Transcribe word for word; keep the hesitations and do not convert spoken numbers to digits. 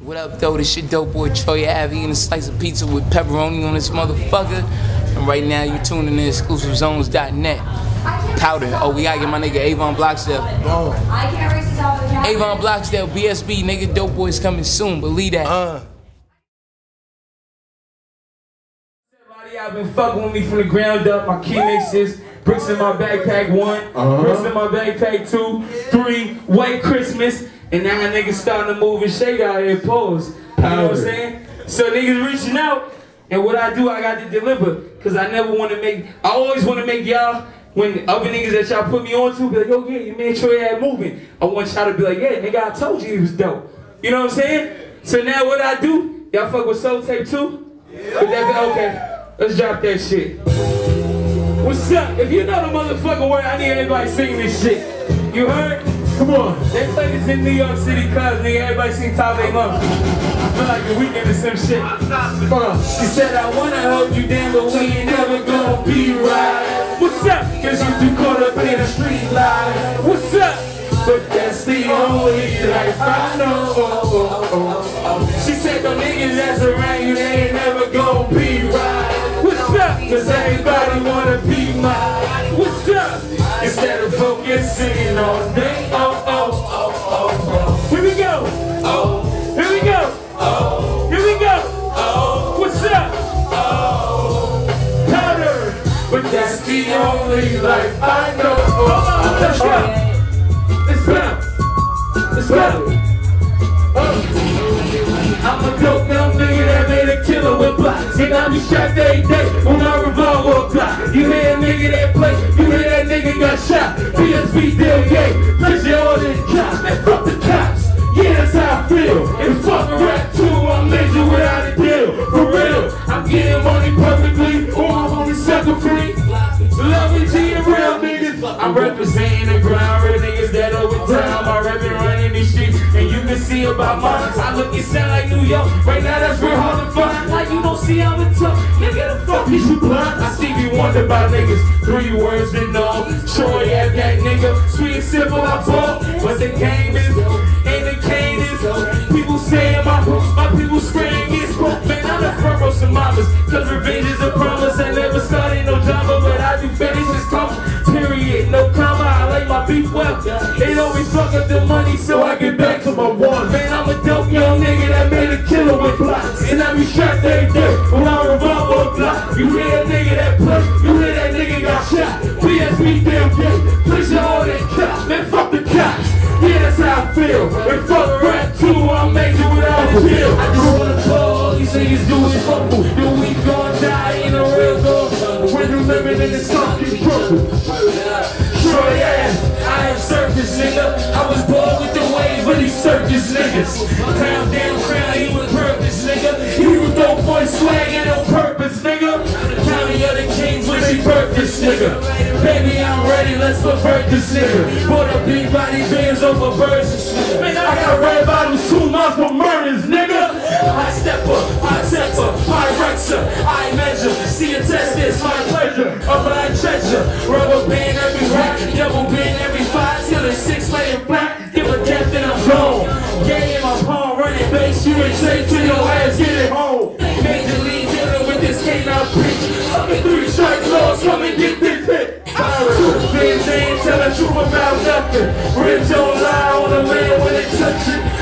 What up, though? This your dope boy Troy Ave eating a slice of pizza with pepperoni on this motherfucker. And right now, you tuning in Exclusive Zones dot net. Powder. Oh, we gotta get my nigga Avon Blocksdale. Oh. Avon Blocksdale, B S B, nigga, dope boy's coming soon. Believe that. Uh. Everybody, y'all been fucking with me from the ground up. My key mixes. Bricks in my backpack, one. Uh-huh. Bricks in my backpack, two. Three. White Christmas. And now niggas starting to move and shake out here, pose. You know what I'm saying? So niggas reaching out. And what I do, I got to deliver. Because I never want to make, I always want to make y'all, when other niggas that y'all put me on to, be like, yo, yeah, you made Troy Ave moving. I want y'all to be like, yeah, nigga, I told you he was dope. You know what I'm saying? So now what I do, y'all fuck with Soul Tape too? Yeah. But that's, okay, let's drop that shit. What's up? If you know the motherfucking word, I need everybody singing this shit. You heard? Come on. They play this in New York City clubs, nigga. Everybody sing Top They Love. I feel like the Weeknd or some shit. Uh, she said, I wanna hold you down, but we ain't never gonna be right. What's up? Cause you too caught up in the street life. What's up? But that's the only life I know. Oh, oh, oh, oh. She said, the niggas that's around you, they ain't never gonna be right. What's up? Cause everybody wanna be mine. What's up? Instead of focusing on day, oh, oh, oh, oh, oh. Here we go, oh, here we go, oh, here we go, oh, what's up, oh, powder, but that's the only life I know. Oh, let's go, let's go, let's go, oh. I'm a dope now nigga that made a killer with blocks, and I be strapped every day when I revolve a block, you hear a nigga that play, you hear that nigga got shot, B S B deal gay, push your order and cop, man, fuck the cops, yeah, that's how I feel, and fuck rap too, I'm legend without a deal, for real, I'm getting money perfectly, or I'm only sucker free, love and G and real niggas, I'm representing the ground, real niggas that over time, I rap and running these streets, and you can see about mine, I look and sound like New York, right now that's real hard to find, like you don't see how it's tough, nigga the fuck is you blind, I see you wonder about niggas, three words and all, Troy Ave that nigga, sweet and simple I bought, but the game is, and the cane is, people saying my hooks, my people spraying is broke, man I'm the front row some mamas, cause revenge is a promise, I never started no drama, but I do finishes come, period, no comma, I like my beef well, it always fuck up the money, so I get back to my one, man I'm a dope young nigga that made a killer with blocks, and I be strapped every day, when I revolve on block, you hear a nigga that play, you hear that nigga got shot, P S B damn gay, push your all that cops, man fuck the cops, yeah that's how I feel, and fuck rap too, I'll make you without a deal, I just wanna call all these niggas do is humble, do we gon' die in a real dog, when you living in the slump, you crumble, Troy Ave, I am circus nigga, I was born with the waves, but these circus niggas, crown down crown, he was purpose nigga, he was dope boy swag and no purpose nigga, county of the kings when she birthed this nigga, baby I'm ready, let's convert this nigga, bought up big body bands over verses, man I got red bottoms two months for murders nigga, I step up, I step up, I wrecks up, I measure, see and test this, my pleasure, a blind treasure, rubber band every rack, double band every five till it's six layer black, give a death and I'm gone. Game in my palm, running base, you ain't safe till your ass get it home. Major league dealing with this game I preach. Suckin' three strike laws, come and get this hit. Fans ain't tellin' truth about nothing. Ribs don't lie on the man when they touch it.